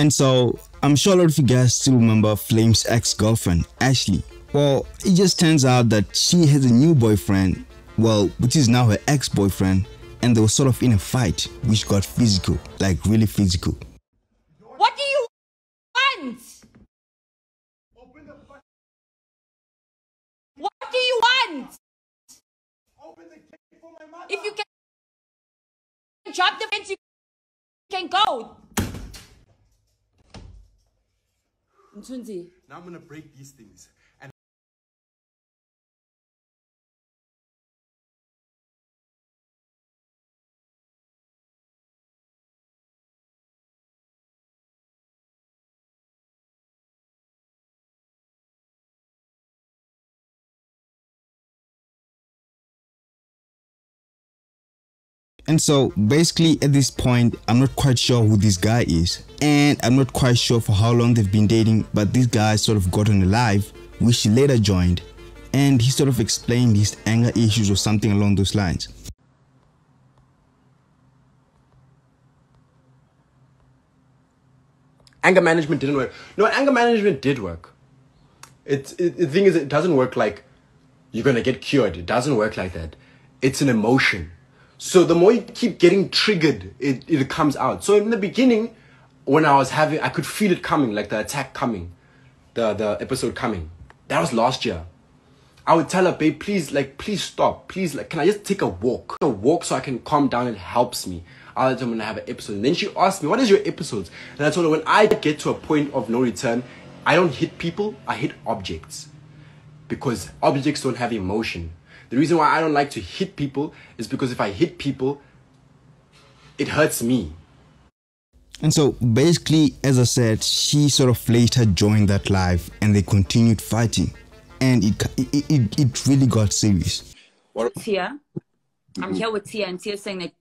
And so, I'm sure a lot of you guys still remember Flvme's ex-girlfriend, Ashleigh. Well, it just turns out that she has a new boyfriend, well, which is now her ex-boyfriend, and they were sort of in a fight, which got physical, like really physical. What do you want? Open the fucking... What do you want? Open the gate for my mother. If you can drop the fence, you can go. Now I'm gonna break these things. And so basically at this point, I'm not quite sure who this guy is, and I'm not quite sure for how long they've been dating, but this guy sort of got on a live, which she later joined, and he sort of explained his anger issues or something along those lines. Anger management didn't work. No, anger management did work. The thing is, it doesn't work like you're gonna get cured. It doesn't work like that. It's an emotion. So the more you keep getting triggered, it comes out. So in the beginning, when I was having, I could feel it coming, like the attack coming, the episode coming. That was last year. I would tell her, babe, please, like, please stop. Please, like, can I just take a walk? A walk so I can calm down, it helps me. I'll tell her when I have an episode. And then she asked me, what is your episodes? And I told her, when I get to a point of no return, I don't hit people, I hit objects. Because objects don't have emotion. The reason why I don't like to hit people is because if I hit people, it hurts me. And so basically, as I said, she sort of later joined that live and they continued fighting. And it really got serious. Tia, I'm here with Tia, and Tia's saying that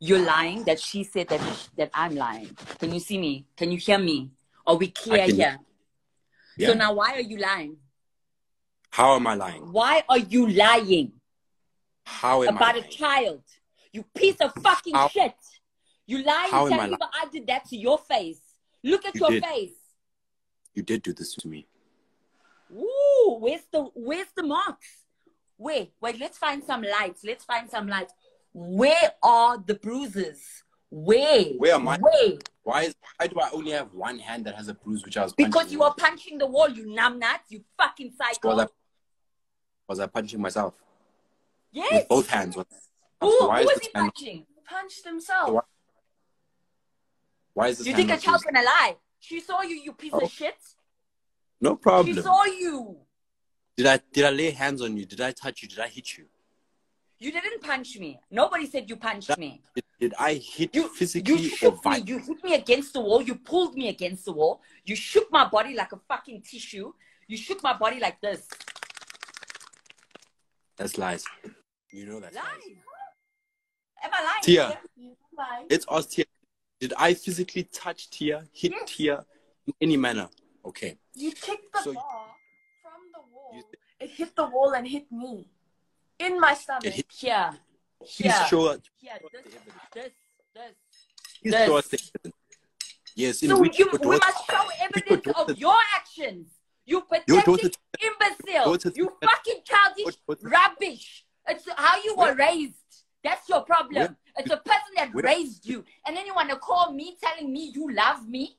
you're lying, that she said that I'm lying. Can you see me? Can you hear me? Are we clear here? Yeah. So now why are you lying? How am I lying? Why are you lying? How am I lying? About a child. You piece of fucking shit. You lying, telling people I did that to your face. Look at your face. You did do this to me. Ooh, where's the marks? Wait, let's find some lights. Let's find some lights. Where are the bruises? Where am I? Why do I only have one hand that has a bruise, which I was punching? Because you are punching the wall, you numbnut, you fucking psycho. Was I punching myself? Yes. With both hands. Who was he punching? Punched himself. So why is this? You think a child's gonna lie? She saw you, you piece of shit. No problem. She saw you. Did I lay hands on you? Did I touch you? Did I hit you? You didn't punch me. Nobody said you punched me. Did I hit you physically? You shook me. You hit me against the wall. You pulled me against the wall. You shook my body like a fucking tissue. You shook my body like this. That's lies. You know that. Lies? Am I lying? Tia. Let's ask Tia. Did I physically touch Tia, hit Tia in any manner? Okay. You kicked the bar from the wall. It hit the wall and hit me. In my stomach. Yeah. Please show us the evidence. Yes. So we must show evidence of your actions. You pathetic imbecile. You fucking childish rubbish. It's how you were raised. That's your problem. It's the person that raised you. And then you want to call me telling me you love me?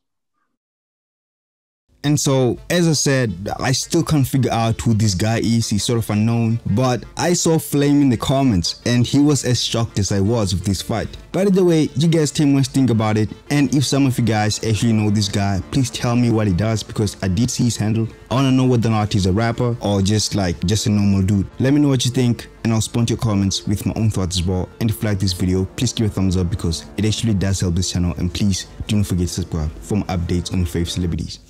And so, as I said, I still can't figure out who this guy is. He's sort of unknown. But I saw Flvme in the comments and he was as shocked as I was with this fight. By the way, you guys tell me what you think about it. And if some of you guys actually know this guy, please tell me what he does, because I did see his handle. I want to know whether or not he's a rapper or just a normal dude. Let me know what you think, and I'll respond to your comments with my own thoughts as well. And if you like this video, please give it a thumbs up because it actually does help this channel. And please do not forget to subscribe for more updates on your favorite celebrities.